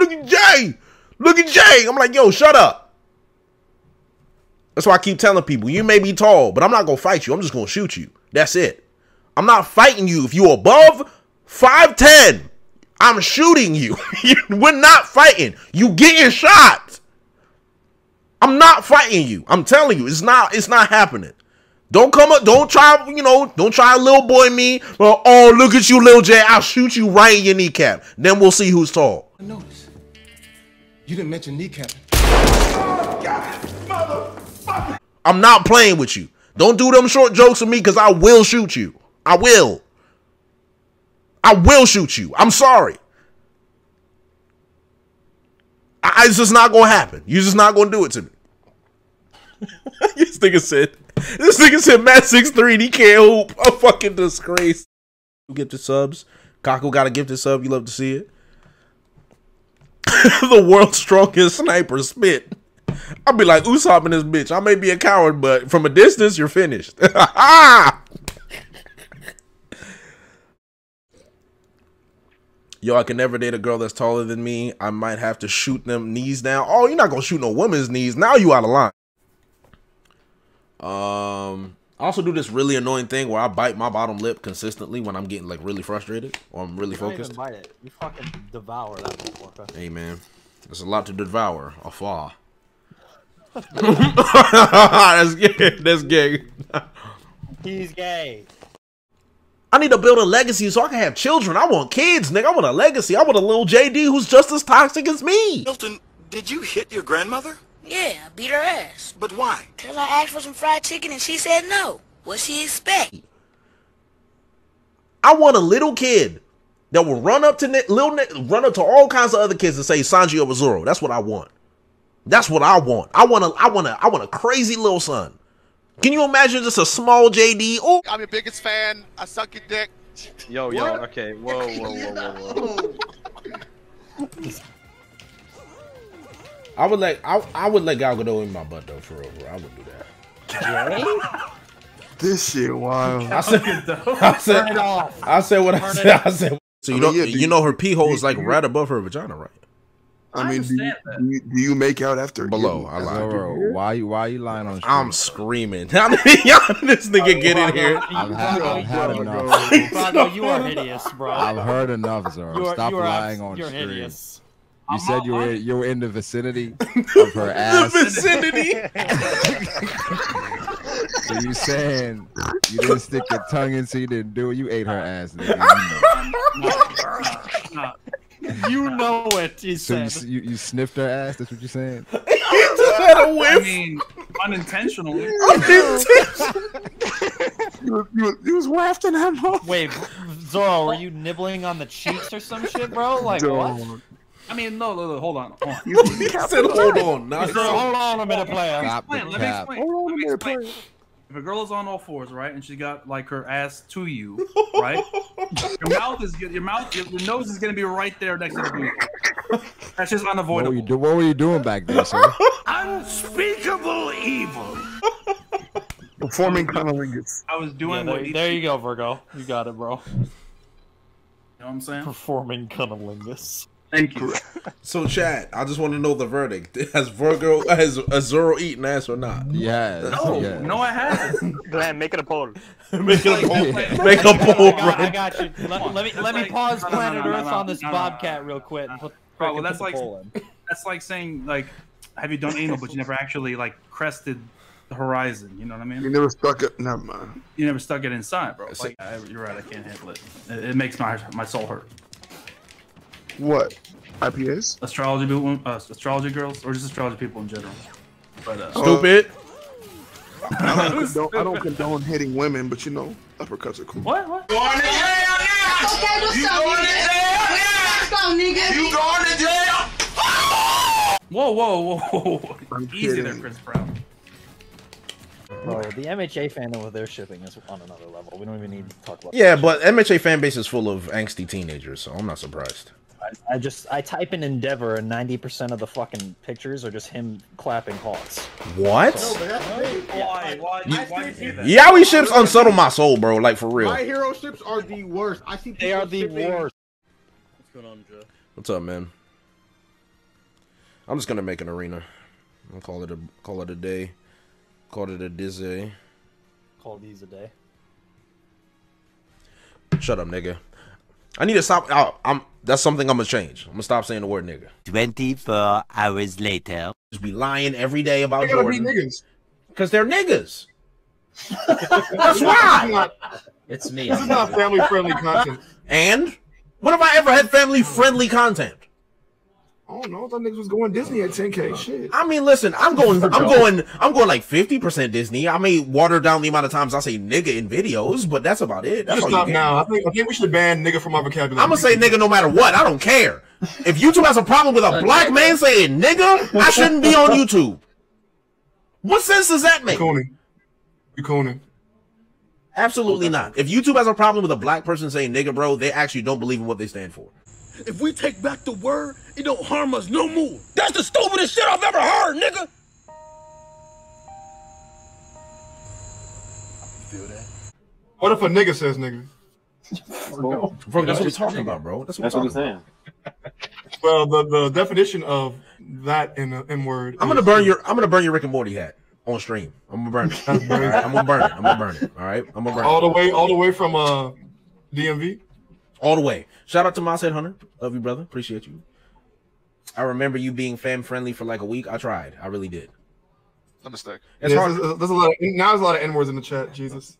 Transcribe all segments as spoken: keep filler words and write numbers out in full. shit, look at Jay. Look at Jay. I'm like, yo, shut up. That's why I keep telling people, you may be tall, but I'm not going to fight you. I'm just going to shoot you. That's it. I'm not fighting you. If you're above five ten, I'm shooting you. We're not fighting. You getting shot. I'm not fighting you. I'm telling you, it's not, it's not happening. Don't come up, don't try, you know, don't try little boy me. Or, oh, look at you, Lil J. I'll shoot you right in your kneecap. Then we'll see who's tall. I noticed. You didn't mention kneecap. Oh, God, motherfucker. I'm not playing with you. Don't do them short jokes with me because I will shoot you. I will. I will shoot you. I'm sorry. I, it's just not going to happen. You're just not going to do it to me. This nigga said, this nigga said, Matt six three and he can't hoop. A fucking disgrace. Gifted subs. Kaku got a gifted sub. You love to see it. The world's strongest sniper spit. I'll be like, Usopp in this bitch. I may be a coward, but from a distance, you're finished. Yo, I can never date a girl that's taller than me. I might have to shoot them knees down. Oh, you're not going to shoot no woman's knees. Now you out of line. Um, I also do this really annoying thing where I bite my bottom lip consistently when I'm getting like really frustrated or I'm really you focused. Don't even bite it. You fucking devour that motherfucker. Hey, man. There's a lot to devour afar. That's gay. That's gay. He's gay. I need to build a legacy so I can have children. I want kids, nigga. I want a legacy. I want a little J D who's just as toxic as me. Milton, did you hit your grandmother? Yeah, I beat her ass. But why? Because I asked for some fried chicken and she said no. What she expect? I want a little kid that will run up to little run up to all kinds of other kids and say Sanji over Zoro. That's what I want. That's what I want. I want a I want a I want a crazy little son. Can you imagine just a small J D? Oh, I'm your biggest fan. I suck your dick. Yo, yo, what? Okay. Whoa, whoa, whoa, whoa, whoa. I would let I I would let Gal Gadot in my butt though, for real. I would do that. This shit wild. I said, I said, Turn it off. I said what I said. I said. So you I mean, know, yeah, you, you know, her pee hole is like right above her vagina, right? I mean, do you, do, you, do you make out after below? I lied. Why you why you lying on? I'm screaming. I mean, this nigga oh, get in here. I've had, I've had enough. Virgo, you are hideous, bro. I've heard enough, Zoro. Stop you are, lying on you're stream. Hideous. You I'm said you were in, you were in the vicinity of her ass. The vicinity. So you saying you didn't stick your tongue in, so you didn't do it. You ate her ass. Nigga. You know it, he so said. You, you, you sniffed her ass? That's what you're saying? He just had a whiff. I mean, unintentionally. Unintentionally. He was wafting her mouth. Wait, Zoro, were you nibbling on the cheeks or some shit, bro? Like, Don't. what? I mean, no, no, no, hold on. Hold on. He said, hold on. Nah, Zoro, hold on a minute, player. Let me explain. Let me explain. Hold on a minute, player. If a girl is on all fours, right, and she got like her ass to you, right, your mouth is your mouth, your, your nose is gonna be right there next to the people. That's just unavoidable. What were you, do, what were you doing back there, sir? Unspeakable evil. Performing cunnilingus. I was doing. Yeah, there, there you go, Virgo. You got it, bro. You know what I'm saying? Performing cunnilingus. Thank you. So, Chad, I just want to know the verdict. Has Virgo, has Zoro eaten ass or not? Yes. No, yes. no, I haven't. Glenn, make it a poll. Make it a poll. Yeah. Make a poll, bro. I got you. Let, let me let me pause Planet Earth on this Bobcat real quick. And put, bro, well, that's like that's like saying like, have you done anal, but you never actually like crested the horizon? You know what I mean? You never stuck it. Never mind. You never stuck it inside, bro. Like, I, you're right. I can't handle it. It, it makes my my soul hurt. What? I P As? Astrology people, uh, astrology girls, or just astrology people in general. But, uh, Stupid. Uh, I, don't condone, I don't condone hitting women, but you know, uppercuts are cool. What? What? You going to jail now? Okay, what's you up, going nigga? to jail? Going, nigga? You going to jail? Whoa, whoa, whoa, whoa! I'm Easy kidding. there, Chris Brown. Bro, the M H A fandom with their shipping is on another level. We don't even need to talk about. Yeah, but M H A fan base is full of angsty teenagers, so I'm not surprised. I just I type in Endeavor and ninety percent of the fucking pictures are just him clapping Hawks. What? So, no, why? Why? Why? Yaoi ships unsettle my soul, bro. Like for real. My hero ships are the worst. I see they are the shipping. worst. What's going on, Joe? What's up, man? I'm just gonna make an arena. I'll call it a call it a day. Call it a dizzy. Call these a day. Shut up, nigga. I need to stop. I, I'm. That's something I'm gonna change. I'm gonna stop saying the word nigga. Twenty-four hours later. Just be lying every day about Jordan. They gotta be niggas. Cause they're niggas. That's why. It's me. This is not family-friendly content. And when have I ever had family-friendly content? Oh no, I thought niggas was going Disney at ten K. Shit. I mean, listen, I'm going, I'm going, I'm going like fifty percent Disney. I may water down the amount of times I say nigga in videos, but that's about it. That's all you can. Now. I think, I think we should ban nigga from my vocabulary. I'm gonna say nigga no matter what. I don't care. If YouTube has a problem with a black man saying nigga, I shouldn't be on YouTube. What sense does that make? You cooning. Absolutely not. If YouTube has a problem with a black person saying nigga, bro, they actually don't believe in what they stand for. If we take back the word, it don't harm us no more. That's the stupidest shit I've ever heard, nigga. You feel that? What if a nigga says nigga? Bro, bro, that's what we're talking about, bro. That's what we're saying. Well, the, the definition of that in the M word. I'm gonna burn your. I'm gonna burn your Rick and Morty hat on stream. I'm gonna burn it. I'm gonna burn it. I'm gonna burn it. All right. I'm gonna burn it. All the way. All the way from uh, D M V. All the way. Shout out to Mosshead Hunter. Love you, brother. Appreciate you. I remember you being fam friendly for like a week. I tried. I really did. No mistake. It's yeah, hard. There's, there's a lot. Of, now there's a lot of N words in the chat. Jesus.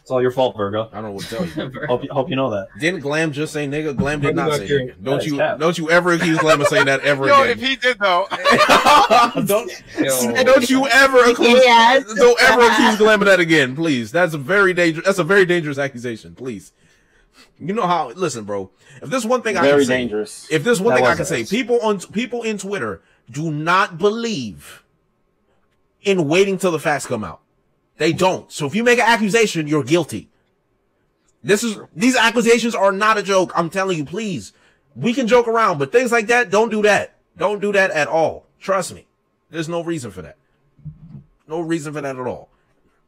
It's all your fault, Virgo. I don't know what to tell you. hope, you hope you know that. Didn't Glam just say nigga? Glam did not say nigga. Don't you? Cap. Don't you ever accuse Glam of saying that ever again? Yo, if he did though. don't. Yo. Don't you ever accuse? Yes. Don't ever accuse Glam of that again, please. That's a very dangerous. That's a very dangerous accusation, please. You know how? Listen, bro. If there's one thing I very can say, dangerous. If there's one that thing I can say, people on people in Twitter do not believe in waiting till the facts come out. They don't. So if you make an accusation, you're guilty. This is these accusations are not a joke. I'm telling you, please. We can joke around, but things like that, don't do that. Don't do that at all. Trust me. There's no reason for that. No reason for that at all.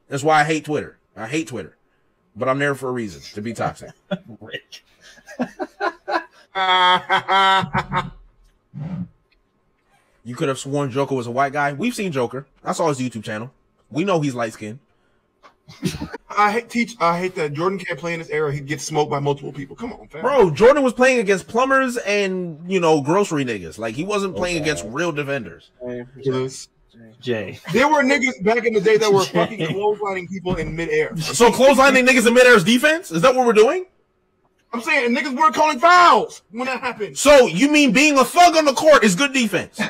That's why I hate Twitter. I hate Twitter. But I'm there for a reason, to be toxic. Rick. You could have sworn Joker was a white guy. We've seen Joker. I saw his YouTube channel. We know he's light-skinned. I hate teach. I hate that Jordan can't play in this era. He gets smoked by multiple people. Come on, fam. Bro, Jordan was playing against plumbers and, you know, grocery niggas. Like, he wasn't playing okay. against real defenders. Yes. Jay. There were niggas back in the day that were Jay. fucking clotheslining people in midair. So clotheslining niggas in midair is defense? Is that what we're doing? I'm saying niggas were calling fouls when that happened. So you mean being a thug on the court is good defense?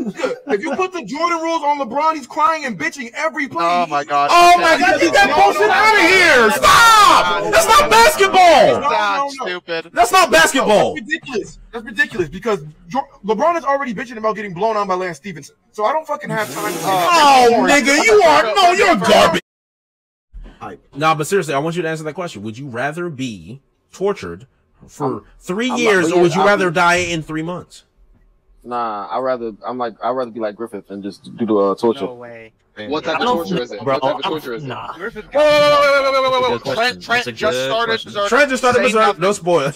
If you put the Jordan rules on LeBron, he's crying and bitching every play. Oh my god. Oh my god, get that bullshit out of here. Stop! That's not basketball. That's stupid. That's not basketball. That's ridiculous. That's ridiculous because LeBron is already bitching about getting blown on by Lance Stephenson. So I don't fucking have time to uh, Oh nigga, you are no, you're garbage. Nah, but seriously, I want you to answer that question. Would you rather be tortured for I'm, three I'm years, like, or would you I'll rather be, die in three months? Nah, I rather I'm like I'd rather be like Griffith and just do the uh, torture. No way. What type of torture is it? Bro, what type of torture I'm, is nah. it? Nah. Trent, Trent, Trent just started. Trent just started. No spoil.